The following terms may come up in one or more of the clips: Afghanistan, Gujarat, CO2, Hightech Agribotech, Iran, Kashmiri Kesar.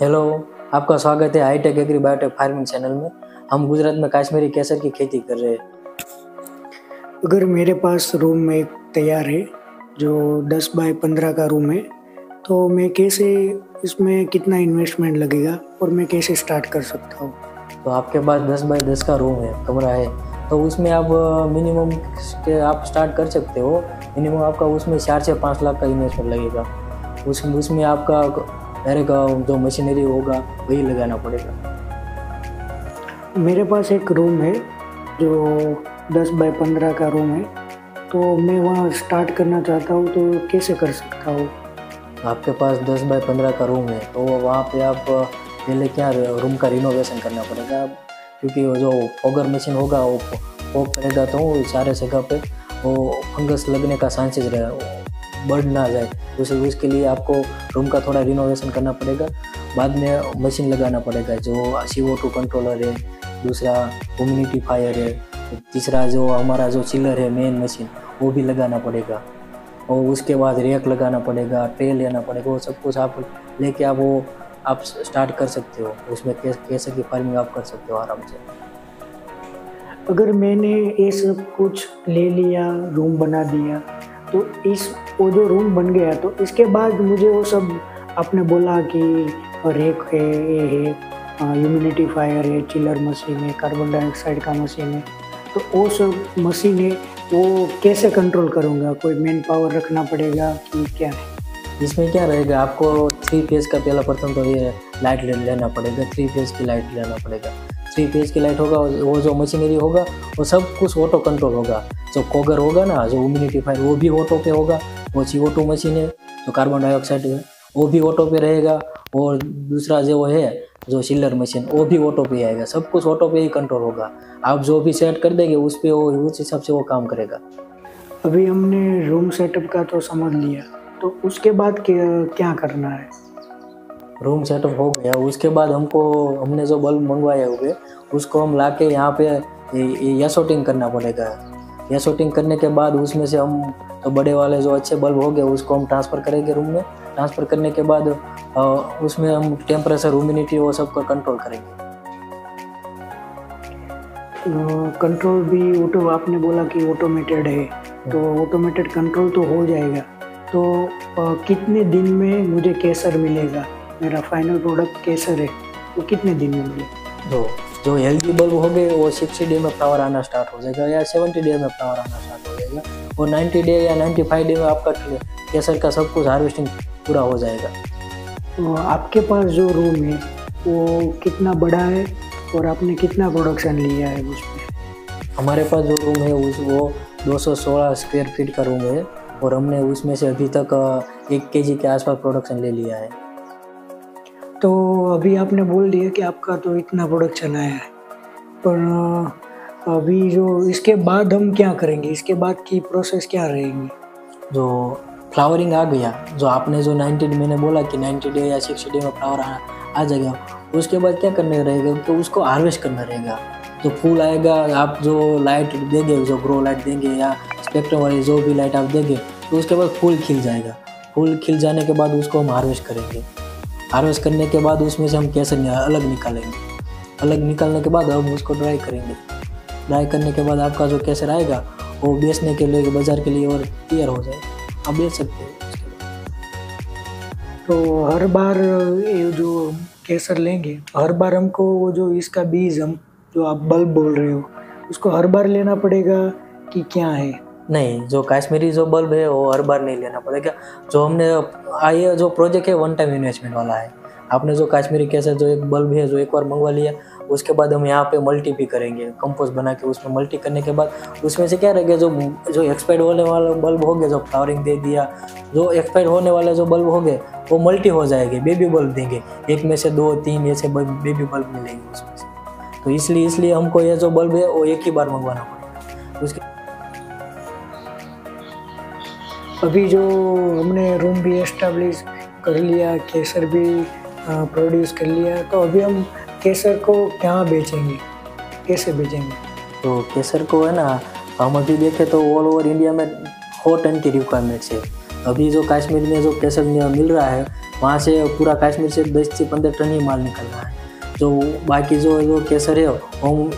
Hello, आपका स्वागत है हाईटेक एग्रीबायोटेक फार्मिंग चैनल में। हम गुजरात में कश्मीरी केसर की खेती कर रहे हैं। अगर मेरे पास रूम में एक तैयार है जो 10 बाय 15 का रूम है, तो मैं कैसे, इसमें कितना इन्वेस्टमेंट लगेगा और मैं कैसे स्टार्ट कर सकता हूँ? तो आपके पास 10 बाय 10 का रूम है, कमरा है, तो उसमें आप मिनिमम आप स्टार्ट कर सकते हो। मिनिमम आपका उसमें 4 से 5 लाख का इन्वेस्टमेंट लगेगा। उसमें आपका डायरेक्ट जो मशीनरी होगा वही लगाना पड़ेगा। मेरे पास एक रूम है जो 10 बाय 15 का रूम है, तो मैं वहाँ स्टार्ट करना चाहता हूँ, तो कैसे कर सकता हूँ? आपके पास 10 बाय 15 का रूम है, तो वहाँ पे आप पहले क्या रूम का रिनोवेशन करना पड़ेगा, क्योंकि वो जो फोगर मशीन होगा वो फोग करेगा, तो सारे जगह पे वो फंगस लगने का चांसेस रहेगा, बढ़ ना जाए। उसके लिए आपको रूम का थोड़ा रिनोवेशन करना पड़ेगा। बाद में मशीन लगाना पड़ेगा जो CO2 कंट्रोलर है, दूसरा ह्यूमिडिफायर है, तीसरा जो हमारा जो चिलर है मेन मशीन वो भी लगाना पड़ेगा, और उसके बाद रेक लगाना पड़ेगा, ट्रे लेना पड़ेगा। वो सब कुछ आप लेके आप स्टार्ट कर सकते हो। उसमें कैसे की फार्मिंग आप कर सकते हो आराम से। अगर मैंने ये सब कुछ ले लिया, रूम बना दिया, तो वो जो रूम बन गया, तो इसके बाद मुझे वो सब आपने बोला कि रेक है, ये है, ह्यूमिडिफायर है, चिलर मशीन है, कार्बन डाइऑक्साइड का मशीन है, तो वो सब मशीन है वो कैसे कंट्रोल करूँगा? कोई मैन पावर रखना पड़ेगा कि क्या है? इसमें क्या रहेगा, आपको 3 फेज़ का पहला प्रथम तो ये लाइट लेना पड़ेगा, 3 फेज़ की लाइट लेना पड़ेगा। 3 फेज़ की लाइट होगा, वो जो मशीनरी होगा वो सब कुछ ऑटो कंट्रोल होगा। जो कोगर होगा ना, जो ह्यूमिडिफायर, वो भी ऑटो पे होगा। वो CO2 मशीन है जो कार्बन डाइऑक्साइड है वो भी ऑटो पे रहेगा, और दूसरा जो है जो चिलर मशीन वो भी ऑटो पे आएगा। सब कुछ ऑटो पे ही कंट्रोल होगा। आप जो भी सेट कर देंगे उस पर उस हिसाब से वो काम करेगा। अभी हमने रूम सेटअप का तो समझ लिया, तो उसके बाद क्या करना है? रूम सेटअप हो गया, उसके बाद हमने जो बल्ब मंगवाए हुए उसको हम लाके यहाँ पे या शॉर्टिंग करना पड़ेगा। या शॉर्टिंग करने के बाद उसमें से हम तो बड़े वाले जो अच्छे बल्ब हो गए उसको हम ट्रांसफ़र करेंगे रूम में। ट्रांसफ़र करने के बाद उसमें हम टेम्परेचर, ह्यूमिडिटी वो सब का कंट्रोल करेंगे। कंट्रोल भी ऑटो, आपने बोला कि ऑटोमेटेड है, तो ऑटोमेटेड कंट्रोल तो हो जाएगा। तो कितने दिन में मुझे केसर मिलेगा? मेरा फाइनल प्रोडक्ट केसर है, वो कितने दिन में मिलेगा? जो हेल्दी बल्ब हो गए वो 60 डे में फ्लावर आना स्टार्ट हो जाएगा, या 70 डे में फ्लावर आना स्टार्ट हो जाएगा, और 90 डे या 95 डे में आपका केसर का सब कुछ हार्वेस्टिंग पूरा हो जाएगा। तो आपके पास जो रूम है वो कितना बड़ा है और आपने कितना प्रोडक्शन लिया है उसमें? हमारे पास जो रूम है वो 216 स्क्वेयर फीट का रूम है, और हमने उसमें से अभी तक 1 केजी के आसपास प्रोडक्शन ले लिया है। तो अभी आपने बोल दिया कि आपका तो इतना प्रोडक्शन आया है, पर अभी जो इसके बाद हम क्या करेंगे, इसके बाद की प्रोसेस क्या रहेगी? जो फ्लावरिंग आ गया, जो आपने जो 90 मैंने बोला कि 90 डे या 60 डे में फ्लावर आ जाएगा, उसके बाद क्या करना रहेगा कि उसको हार्वेस्ट करना रहेगा। जो फूल आएगा, आप जो लाइट देंगे, जो ग्रो लाइट देंगे या स्पेक्ट्रम वाली जो भी लाइट आप देंगे, तो उसके बाद फूल खिल जाएगा। फूल खिल जाने के बाद उसको हम हार्वेस्ट करेंगे। हार्वेस्ट करने के बाद उसमें से हम केसर अलग निकालेंगे। अलग निकालने के बाद हम उसको ड्राई करेंगे। ड्राई करने के बाद आपका जो केसर आएगा वो बेचने के लिए बाज़ार के लिए और तैयार हो जाएगा, आप बेच सकते हो। तो हर बार ये जो केसर लेंगे, हर बार हमको वो जो इसका बीज हम जो आप बल्ब बोल रहे हो उसको हर बार लेना पड़ेगा कि क्या है? नहीं, जो कश्मीरी जो बल्ब है वो हर बार नहीं लेना पड़ेगा। जो हमने आया जो प्रोजेक्ट है वन टाइम इन्वेस्टमेंट वाला है। आपने जो कश्मीरी केसर जो एक बल्ब है जो एक बार मंगवा लिया, उसके बाद हम यहाँ पे मल्टी भी करेंगे, कंपोस्ट बना के उसमें मल्टी करने के बाद उसमें से क्या रहेगा, जो एक्सपायर होने वाले बल्ब हो गए, जो फ्लावरिंग दे दिया, जो एक्सपायर होने वाले जो बल्ब हो गए वो मल्टी हो जाएंगे, बेबी बल्ब देंगे। 1 में से 2-3 ऐसे बेबी बल्ब मिलेंगे उसमें से। तो इसलिए हमको ये जो बल्ब है वो एक ही बार मंगवाना पड़ेगा। अभी जो हमने रूम भी एस्टेब्लिश कर लिया, केसर भी प्रोड्यूस कर लिया, तो अभी हम केसर को कहाँ बेचेंगे, कैसे बेचेंगे? तो केसर को है ना, हम अभी देखें तो ऑल ओवर इंडिया में 100 टन की रिक्वायरमेंट्स है। अभी जो कश्मीर में जो केसर मिल रहा है वहाँ से पूरा कश्मीर से 10 से 15 टन ही माल निकल रहा है। जो बाकी जो केसर है वो हम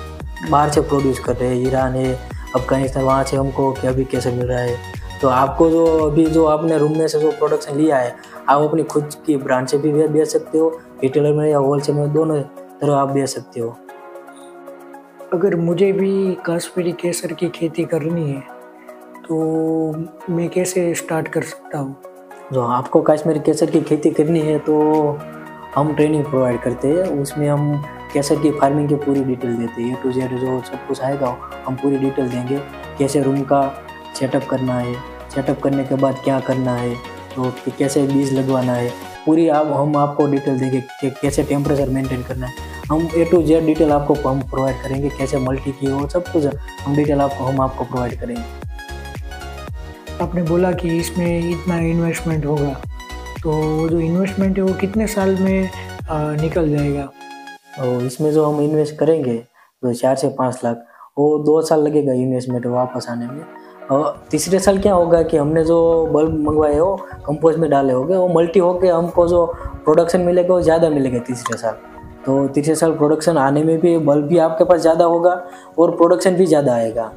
बाहर से प्रोड्यूस कर रहे हैं, ईरान है, अफगानिस्तान, वहाँ से हमको अभी केसर मिल रहा है। तो आपको जो अभी जो आपने रूम में से जो प्रोडक्शन लिया है, आप अपनी खुद की ब्रांड से भी बेच सकते हो, रिटेलर में या होलसेल में, दोनों तरह आप बेच सकते हो। अगर मुझे भी कश्मीरी केसर की खेती करनी है तो मैं कैसे स्टार्ट कर सकता हूँ? जो आपको कश्मीरी केसर की खेती करनी है तो हम ट्रेनिंग प्रोवाइड करते हैं, उसमें हम केसर की फार्मिंग की पूरी डिटेल देते हैं। A to Z जो सब कुछ आएगा हम पूरी डिटेल देंगे। कैसे रूम का सेटअप करना है, सेटअप करने के बाद क्या करना है, तो कैसे बीज लगवाना है, पूरी आप हम आपको डिटेल देंगे कि कैसे टेम्परेचर मेंटेन करना है। हम A to Z डिटेल आपको हम प्रोवाइड करेंगे, कैसे मल्टी की हो, सब कुछ हम डिटेल आपको हम आपको प्रोवाइड करेंगे। आपने बोला कि इसमें इतना इन्वेस्टमेंट होगा, तो जो इन्वेस्टमेंट है वो कितने साल में निकल जाएगा? और इसमें जो हम इन्वेस्ट करेंगे तो 4 से 5 लाख, वो 2 साल लगेगा इन्वेस्टमेंट वापस आने में। और तीसरे साल क्या होगा कि हमने जो बल्ब मंगवाए हो, कंपोस्ट में डाले होंगे, वो मल्टी होके हमको जो प्रोडक्शन मिलेगा वो ज़्यादा मिलेगा तीसरे साल। तो तीसरे साल प्रोडक्शन आने में भी बल्ब भी आपके पास ज़्यादा होगा और प्रोडक्शन भी ज़्यादा आएगा।